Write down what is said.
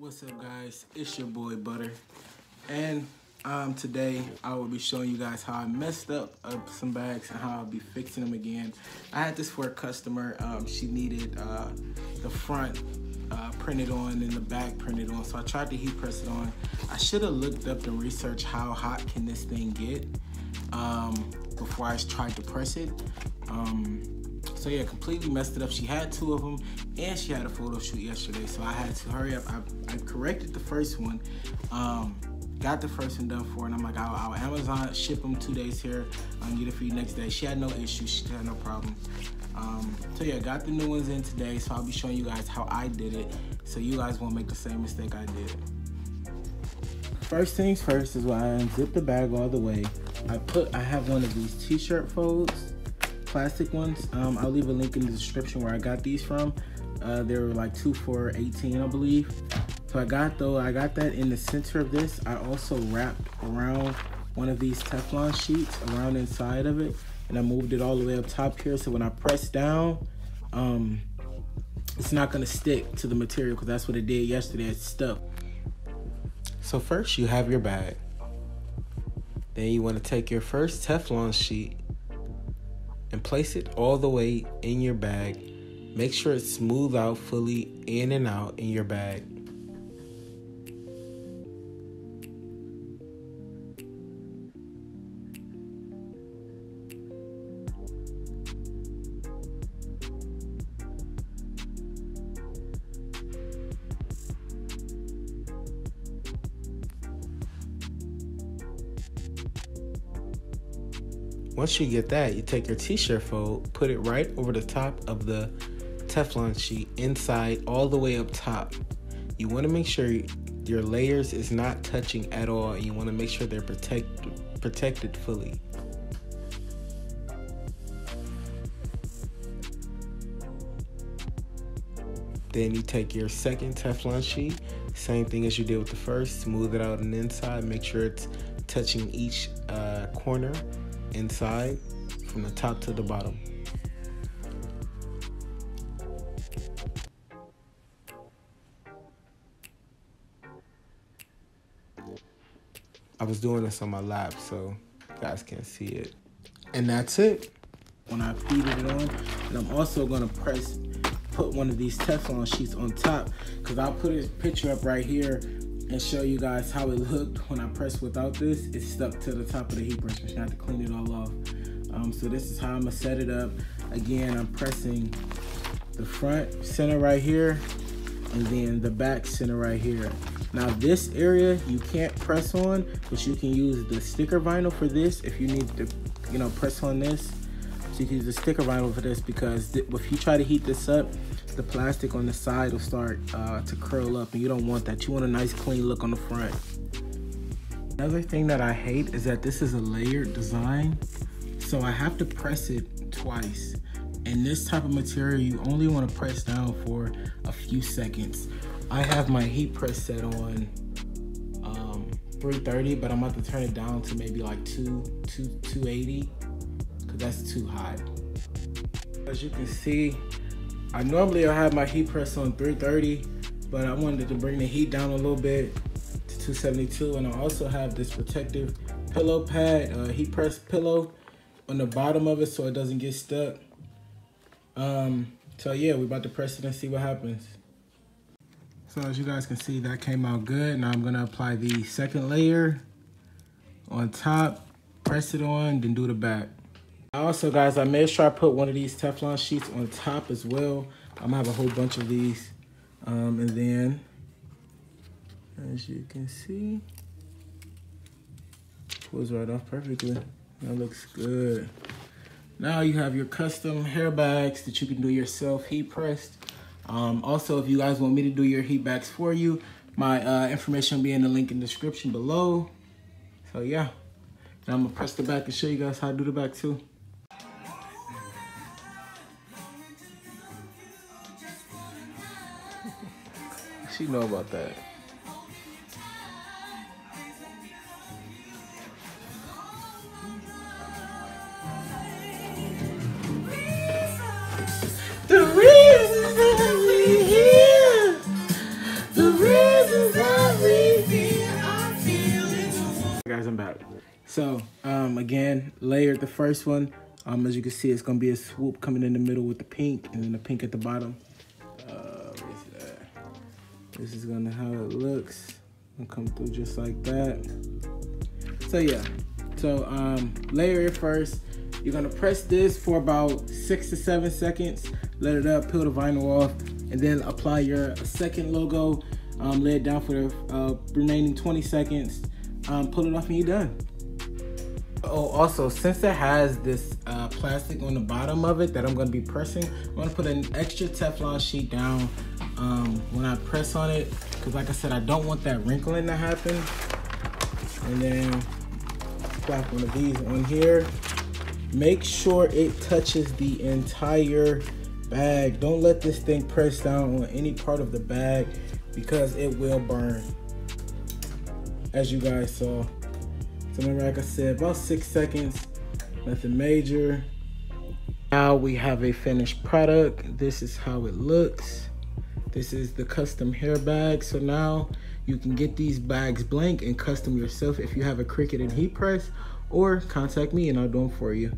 What's up, guys? It's your boy Butter, and today I will be showing you guys how I messed up some bags and how I'll be fixing them again. I had this for a customer. She needed the front printed on and the back printed on, so I tried to heat press it on. I should have looked up and researched how hot can this thing get before I tried to press it. So yeah, completely messed it up. She had two of them, and she had a photo shoot yesterday, so I had to hurry up. I corrected the first one, got the first one done for her, and I'm like, I'll Amazon ship them 2 days here, get it for you next day. She had no issues, she had no problem. So yeah, got the new ones in today, so I'll be showing you guys how I did it, so you guys won't make the same mistake I did. First things first is when I unzip the bag all the way, I have one of these t-shirt folds, plastic ones. I'll leave a link in the description where I got these from. They were like 2 for $18, I believe. So I got that in the center of this. I also wrapped around one of these Teflon sheets around inside of it, and I moved it all the way up top here, so when I press down, it's not gonna stick to the material, because that's what it did yesterday, it stuck. So first you have your bag. Then you wanna take your first Teflon sheet and place it all the way in your bag. Make sure it's smooth out fully in and out in your bag. Once you get that, you take your t-shirt fold, put it right over the top of the Teflon sheet, inside, all the way up top. You want to make sure your layers is not touching at all, and you want to make sure they're protected fully. Then you take your second Teflon sheet, same thing as you did with the first, smooth it out on the inside, make sure it's touching each corner, inside, from the top to the bottom. I was doing this on my lap, so you guys can't see it. And that's it. When I peeled it on, and I'm also gonna put one of these Teflon sheets on top, because I'll put a picture up right here and show you guys how it looked when I pressed without this. It's stuck to the top of the heat press machine. I had to clean it all off. So this is how I'm gonna set it up. Again, I'm pressing the front center right here, and then the back center right here. Now this area you can't press on, but you can use the sticker vinyl for this if you need to, you know, press on this. So you can use the sticker vinyl for this, because if you try to heat this up, the plastic on the side will start to curl up, and you don't want that. You want a nice clean look on the front. Another thing that I hate is that this is a layered design, so I have to press it twice, and this type of material you only want to press down for a few seconds. I have my heat press set on 330, but I'm about to turn it down to maybe like 280, because that's too hot. As you can see, I normally have my heat press on 330, but I wanted to bring the heat down a little bit to 272, and I also have this protective pillow pad, heat press pillow on the bottom of it, so it doesn't get stuck. So yeah, we're about to press it and see what happens. So as you guys can see, that came out good. Now I'm gonna apply the second layer on top, press it on, then do the back. Also, guys, I made sure I put one of these Teflon sheets on top as well. I'm gonna have a whole bunch of these. And then, as you can see, pulls right off perfectly. That looks good. Now you have your custom hair bags that you can do yourself, heat pressed. Also, if you guys want me to do your heat bags for you, my information will be in the link in the description below. So yeah, now I'm gonna press the back and show you guys how to do the back too. She know about that. The reason that we're here, the reason So again, layered the first one. As you can see, it's gonna be a swoop coming in the middle with the pink, and then the pink at the bottom. This is gonna how it looks. I'll come through just like that. So yeah, so layer it first. You're gonna press this for about 6 to 7 seconds. Let it up, peel the vinyl off, and then apply your second logo. Lay it down for the remaining 20 seconds. Pull it off and you're done. Oh, also, since it has this plastic on the bottom of it that I'm gonna be pressing, I'm gonna put an extra Teflon sheet down when I press on it, because like I said, I don't want that wrinkling to happen. And then slap one of these on here. Make sure it touches the entire bag. Don't let this thing press down on any part of the bag, because it will burn, as you guys saw. So remember, like I said, about 6 seconds, nothing major. Now we have a finished product. This is how it looks. This is the custom hair bag. So now you can get these bags blank and custom yourself if you have a Cricut and heat press, or contact me and I'll do them for you.